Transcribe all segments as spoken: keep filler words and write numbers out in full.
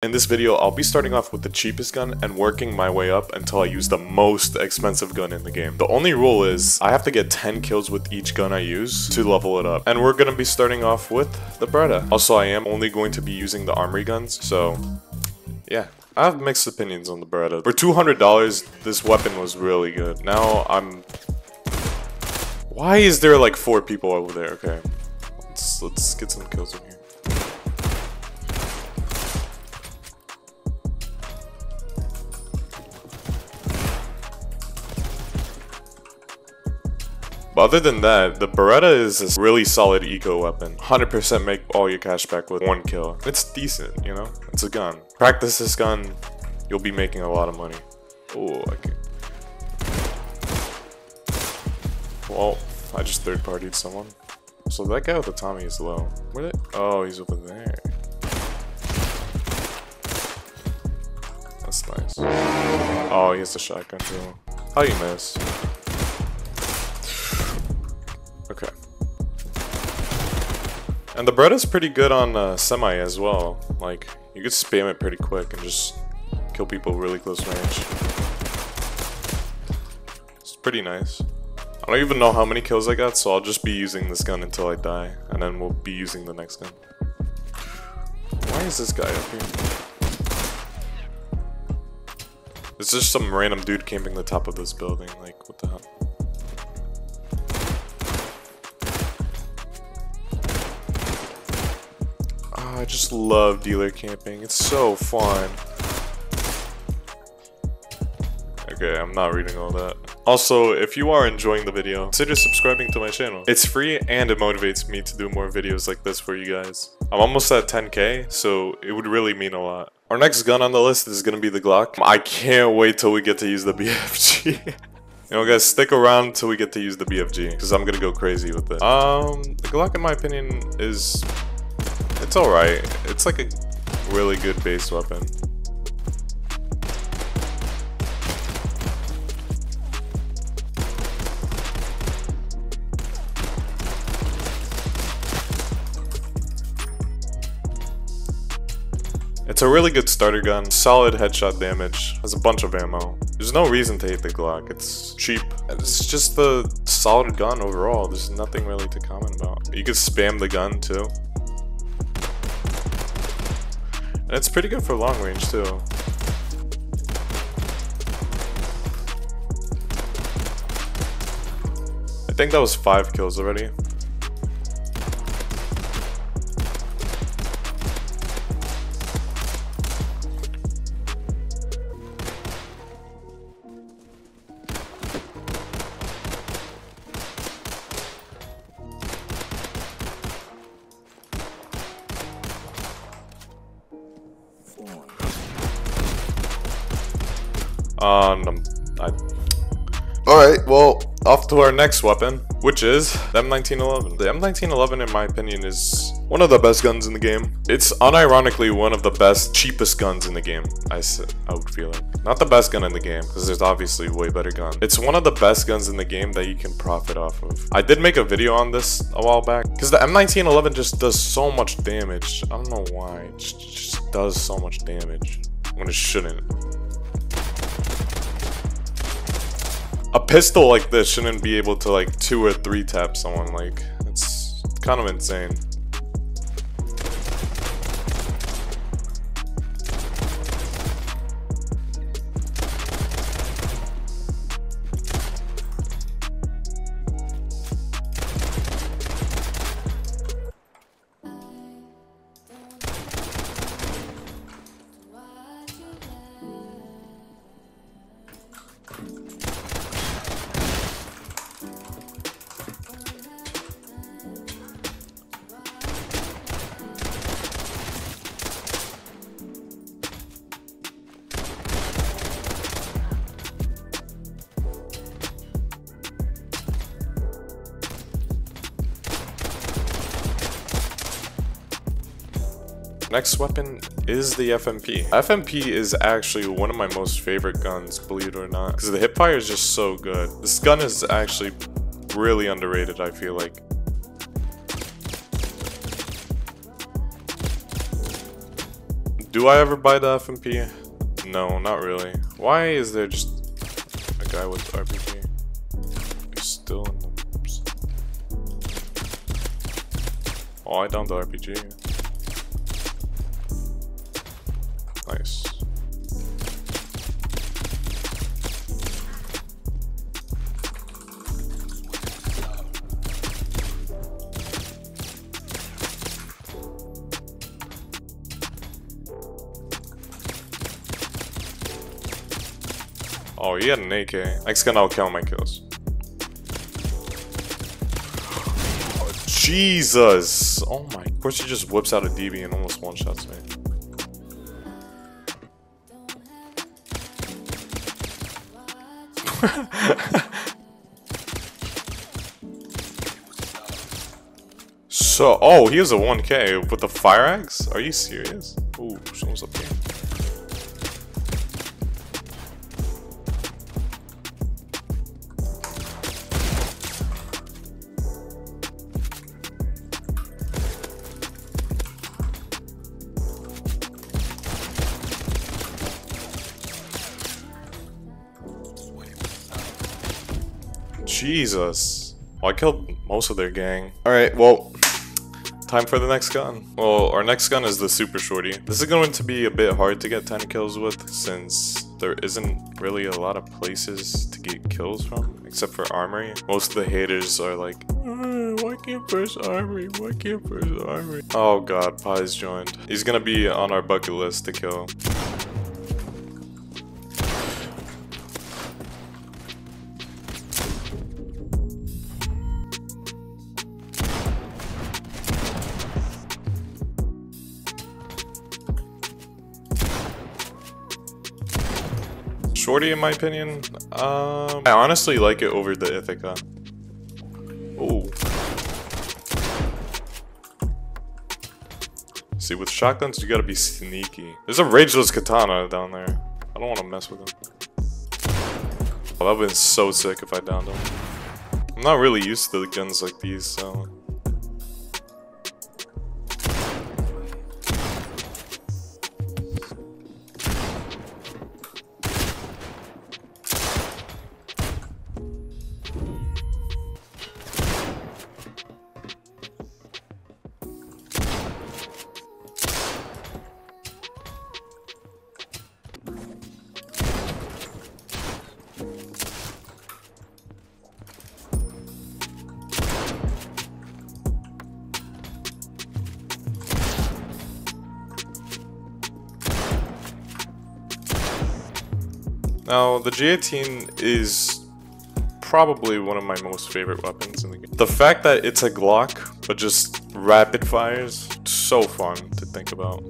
In this video, I'll be starting off with the cheapest gun and working my way up until I use the most expensive gun in the game. The only rule is I have to get ten kills with each gun I use to level it up. And we're going to be starting off with the Beretta. Also, I am only going to be using the armory guns, so yeah. I have mixed opinions on the Beretta. For two hundred dollars, this weapon was really good. Now I'm... Why is there like four people over there? Okay, let's, let's get some kills in here. But other than that, the Beretta is a really solid eco weapon. one hundred percent make all your cash back with one kill. It's decent, you know? It's a gun. Practice this gun, you'll be making a lot of money. Oh, I can. Well, I just third-partied someone. So that guy with the Tommy is low. Where did? Oh, he's over there. That's nice. Oh, he has the shotgun too. How you miss? Okay. And the Beretta's pretty good on uh, semi as well. Like, you could spam it pretty quick and just kill people really close range. It's pretty nice. I don't even know how many kills I got, so I'll just be using this gun until I die, and then we'll be using the next gun. Why is this guy up here? It's just some random dude camping the top of this building, like, what the hell? Oh, I just love dealer camping, it's so fun. Okay, I'm not reading all that. Also, if you are enjoying the video, consider subscribing to my channel. It's free and it motivates me to do more videos like this for you guys. I'm almost at ten K, so it would really mean a lot. Our next gun on the list is gonna be the Glock. I can't wait till we get to use the B F G. You know guys, stick around till we get to use the B F G, because I'm gonna go crazy with it. Um, the Glock in my opinion is... It's alright. It's like a really good base weapon. It's a really good starter gun, solid headshot damage, has a bunch of ammo. There's no reason to hate the Glock, it's cheap. It's just a solid gun overall, there's nothing really to comment about. You can spam the gun too. And it's pretty good for long range too. I think that was five kills already. Um, I... Alright, well, off to our next weapon, which is the M nineteen eleven. The M nineteen eleven, in my opinion, is one of the best guns in the game. It's unironically one of the best, cheapest guns in the game, I, I would feel like. Not the best gun in the game, because there's obviously way better guns. It's one of the best guns in the game that you can profit off of. I did make a video on this a while back, because the M nineteen eleven just does so much damage. I don't know why, it just does so much damage when it shouldn't. A pistol like this shouldn't be able to like two or three tap someone, like it's kind of insane. Next weapon is the F M P. F M P is actually one of my most favorite guns, believe it or not, because the hipfire is just so good. This gun is actually really underrated, I feel like. Do I ever buy the F M P? No, not really. Why is there just a guy with R P G? He's still in the... Oops. Oh, I downed the R P G. Nice. Oh, he had an A K. X can outkill my kills. Oh, Jesus! Oh my, of course he just whips out a D B and almost one-shots me. So, oh, he has a one K with the fire axe? Are you serious? Ooh, someone's up here. Jesus. Well, I killed most of their gang. Alright, well, time for the next gun. Well, our next gun is the Super Shorty. This is going to be a bit hard to get ten kills with, since there isn't really a lot of places to get kills from, except for Armory. Most of the haters are like, oh, why can't first Armory? Why can't first Armory? Oh god, Pie's joined. He's gonna be on our bucket list to kill. Shorty, in my opinion, um, I honestly like it over the Ithaca. Oh, see, with shotguns you gotta be sneaky. There's a rageless katana down there. I don't want to mess with him. Oh, that would have been so sick if I downed him. I'm not really used to the guns like these, so. Now, the G eighteen is probably one of my most favorite weapons in the game. The fact that it's a Glock, but just rapid fires, it's so fun to think about.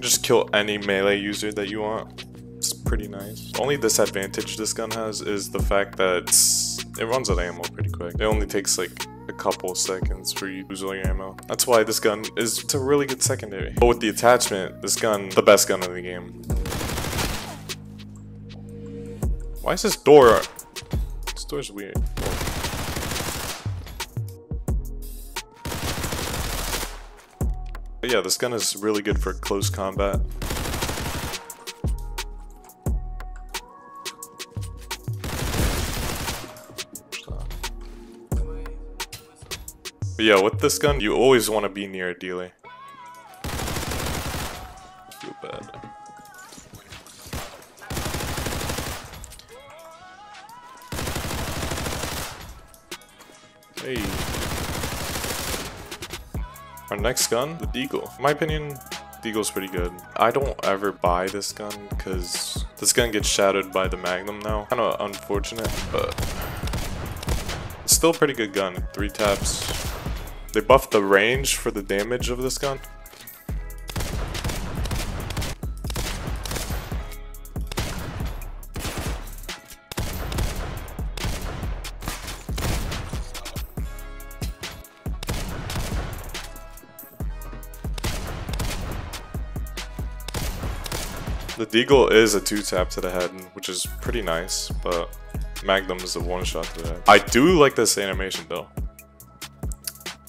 Just kill any melee user that you want. It's pretty nice. The only disadvantage this gun has is the fact that it's, it runs out of ammo pretty quick. It only takes like a couple seconds for you to lose all your ammo. That's why this gun is, it's a really good secondary. But with the attachment, this gun, the best gun in the game. Why is this door? This door's weird. But yeah, this gun is really good for close combat. But yeah, with this gun, you always want to be near a dealer. Too bad. Hey. Our next gun, the Deagle. In my opinion, Deagle's pretty good. I don't ever buy this gun because this gun gets shadowed by the Magnum now. Kind of unfortunate, but it's still a pretty good gun. Three taps. They buffed the range for the damage of this gun. The Deagle is a two-tap to the head, which is pretty nice, but Magnum is a one-shot to the head. I do like this animation though.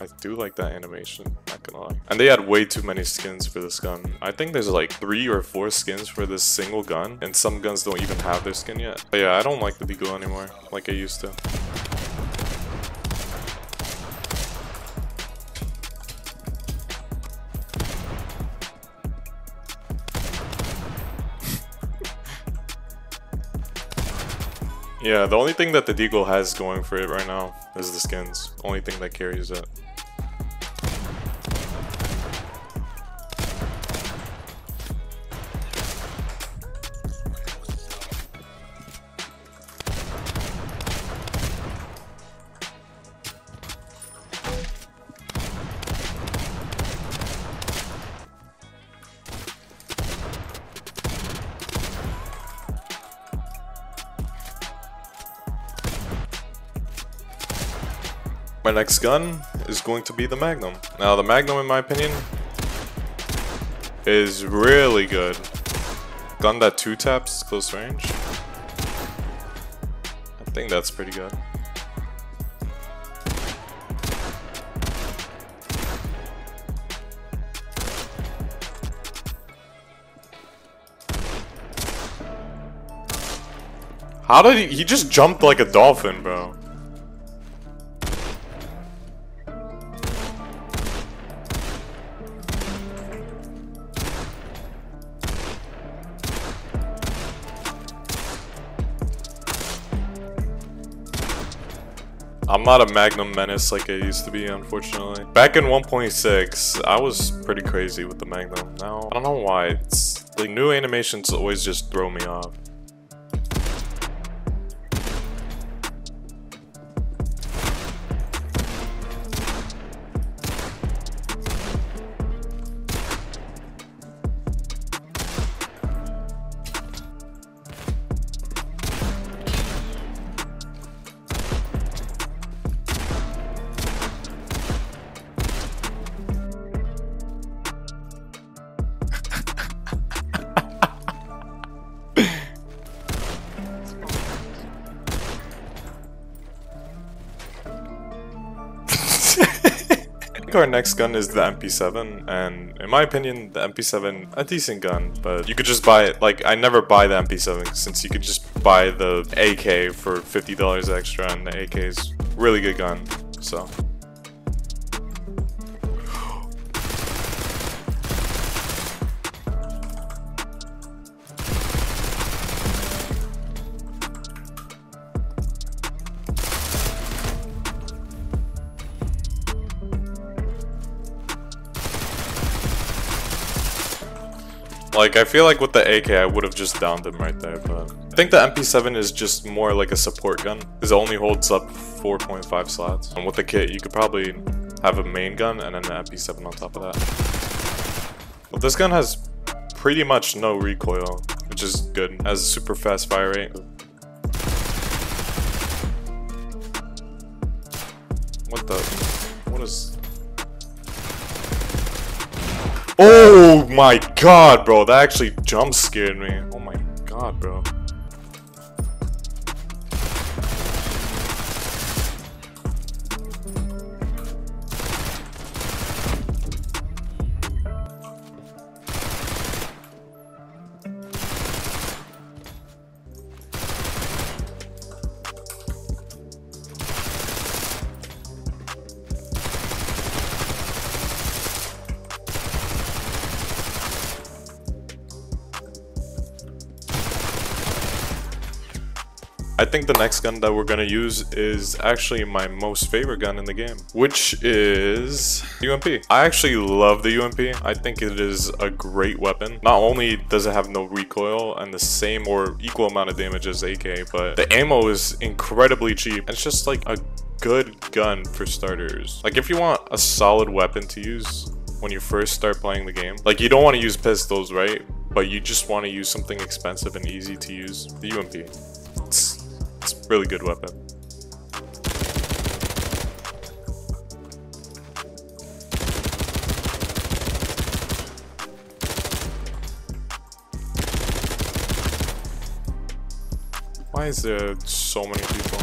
I I do like that animation, not gonna lie. And they had way too many skins for this gun. I think there's like three or four skins for this single gun, and some guns don't even have their skin yet. But yeah, I don't like the Deagle anymore like I used to. Yeah, the only thing that the Deagle has going for it right now is the skins. Only thing that carries it. My next gun is going to be the Magnum. Now the Magnum, in my opinion, is really good. Gun that two taps close range. I think that's pretty good. How did he, he just jumped like a dolphin, bro. I'm not a Magnum menace like I used to be, unfortunately. Back in one point six, I was pretty crazy with the Magnum. Now, I don't know why. It's, the new animations always just throw me off. Our next gun is the M P seven, and in my opinion the M P seven, a decent gun, but you could just buy it. Like, I never buy the M P seven since you could just buy the A K for fifty dollars extra, and the A K is really good gun. So like, I feel like with the A K, I would have just downed him right there, but I think the M P seven is just more like a support gun, because it only holds up four point five slots. And with the kit, you could probably have a main gun and then the M P seven on top of that. But this gun has pretty much no recoil, which is good. It has a super fast fire rate. What the? What is? Oh my god, bro, that actually jump scared me. Oh my god, bro. I think the next gun that we're gonna use is actually my most favorite gun in the game, which is U M P. I actually love the U M P. I think it is a great weapon. Not only does it have no recoil and the same or equal amount of damage as A K, but the ammo is incredibly cheap. It's just like a good gun for starters. Like, if you want a solid weapon to use when you first start playing the game, like, you don't want to use pistols, right? But you just want to use something expensive and easy to use, the U M P. It's really good weapon. Why is there so many people?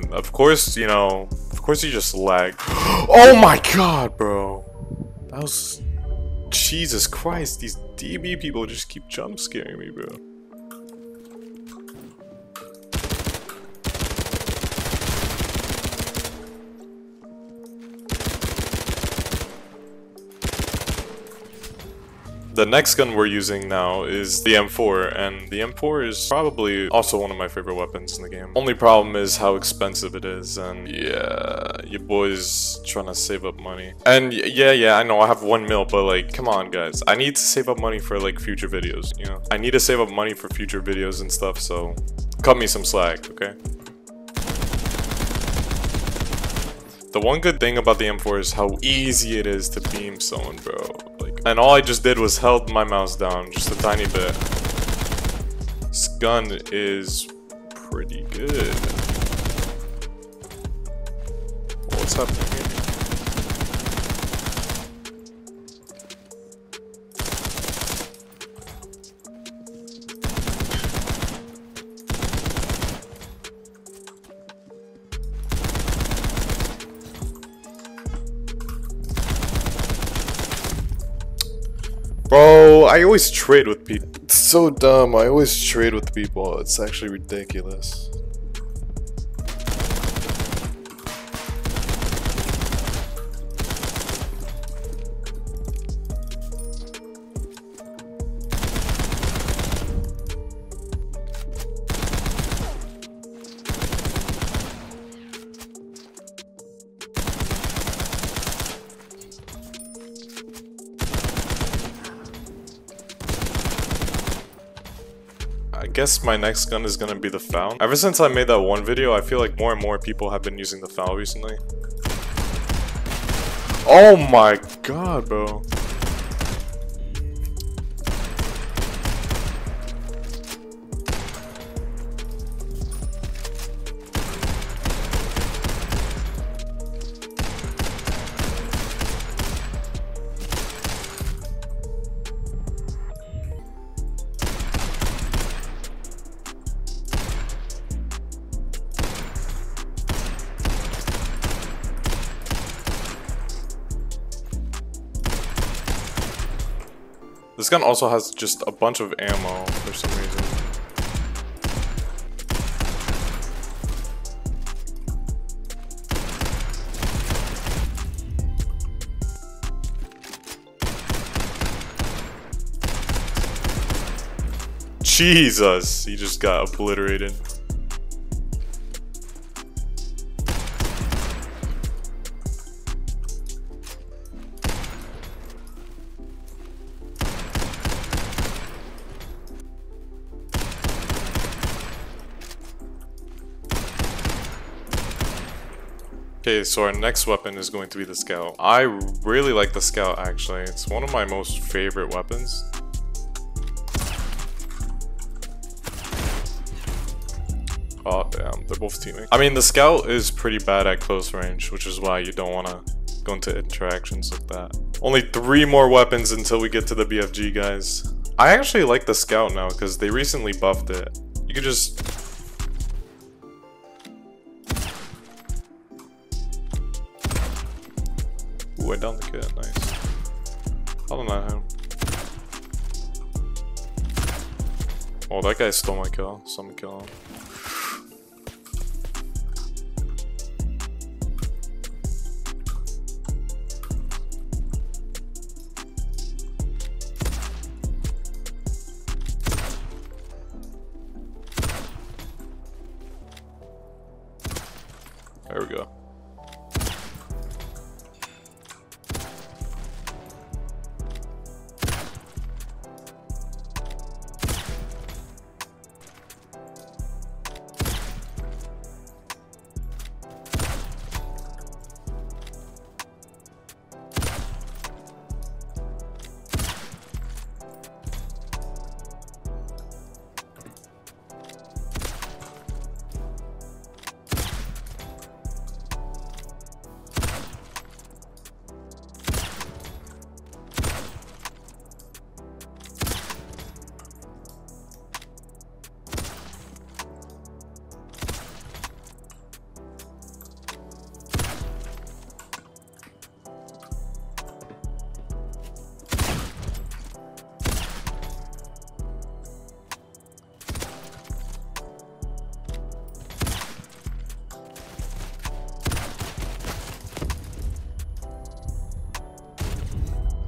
man. Of course, you know, of course you just lagged. Oh my god, bro. That was... Jesus Christ, these D B people just keep jump scaring me, bro. The next gun we're using now is the M four, and the M four is probably also one of my favorite weapons in the game. Only problem is how expensive it is, and yeah, your boy's trying to save up money. And yeah, yeah, I know I have one mil, but like, come on guys, I need to save up money for like future videos, you know? I need to save up money for future videos and stuff, so cut me some slack, okay? The one good thing about the M four is how easy it is to beam someone, bro. And all I just did was held my mouse down just a tiny bit. This gun is pretty good. What's happening here? Bro, I always trade with people. It's so dumb. I always trade with people. It's actually ridiculous. I guess my next gun is gonna be the FAL. Ever since I made that one video, I feel like more and more people have been using the FAL recently. Oh my god, bro. This gun also has just a bunch of ammo for some reason. Jesus, he just got obliterated. Okay, so our next weapon is going to be the scout. I really like the scout, actually. It's one of my most favorite weapons. Oh, damn, they're both teaming. I mean, the scout is pretty bad at close range, which is why you don't want to go into interactions like that. Only three more weapons until we get to the B F G, guys. I actually like the scout now because they recently buffed it. You could just... Ooh, I downed the kid, nice. Hold on at him. Oh, that guy stole my kill, so I'm gonna kill him. There we go.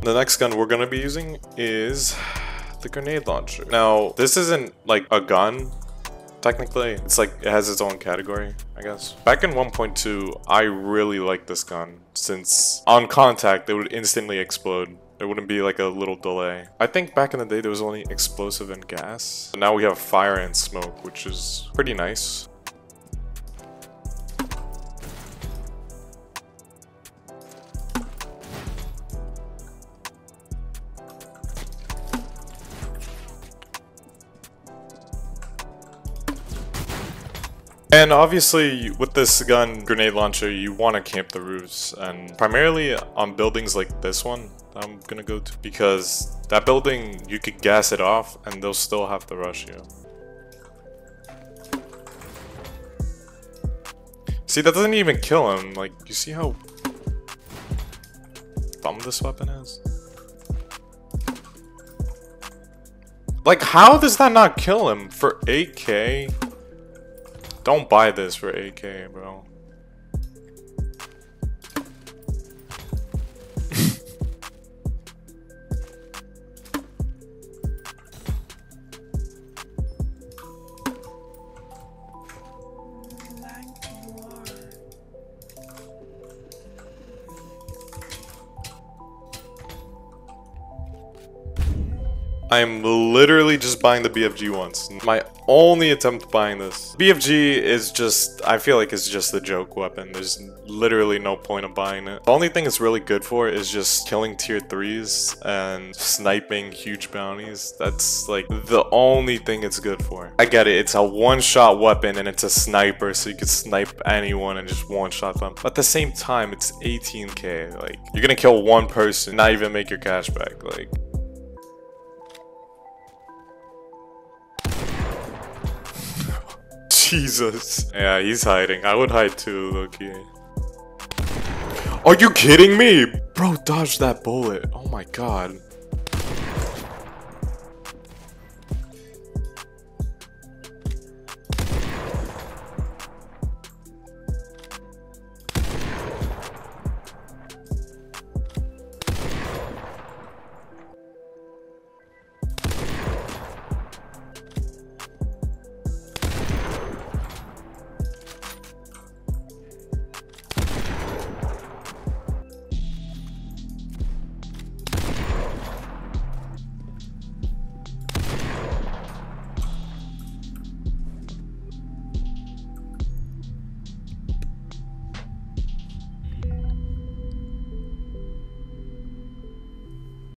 The next gun we're gonna be using is the grenade launcher. Now, this isn't like a gun. Technically, it's like it has its own category, I guess. Back in one point two, I really liked this gun since on contact, it would instantly explode. It wouldn't be like a little delay. I think back in the day, there was only explosive and gas. But now we have fire and smoke, which is pretty nice. And obviously, with this gun grenade launcher, you want to camp the roofs, and primarily on buildings like this one that I'm gonna go to, because that building, you could gas it off and they'll still have to rush you. See, that doesn't even kill him. Like, you see how dumb this weapon is? Like, how does that not kill him for A K? Don't buy this for A K, bro. I'm literally just buying the B F G once. My only attempt buying this. B F G is just, I feel like it's just the joke weapon. There's literally no point of buying it. The only thing it's really good for is just killing tier threes and sniping huge bounties. That's like the only thing it's good for. I get it, it's a one-shot weapon and it's a sniper, so you could snipe anyone and just one-shot them. But at the same time, it's eighteen K. Like, you're gonna kill one person, not even make your cash back. Like, Jesus. Yeah, he's hiding. I would hide too, Loki. Are you kidding me? Bro, dodge that bullet. Oh my god.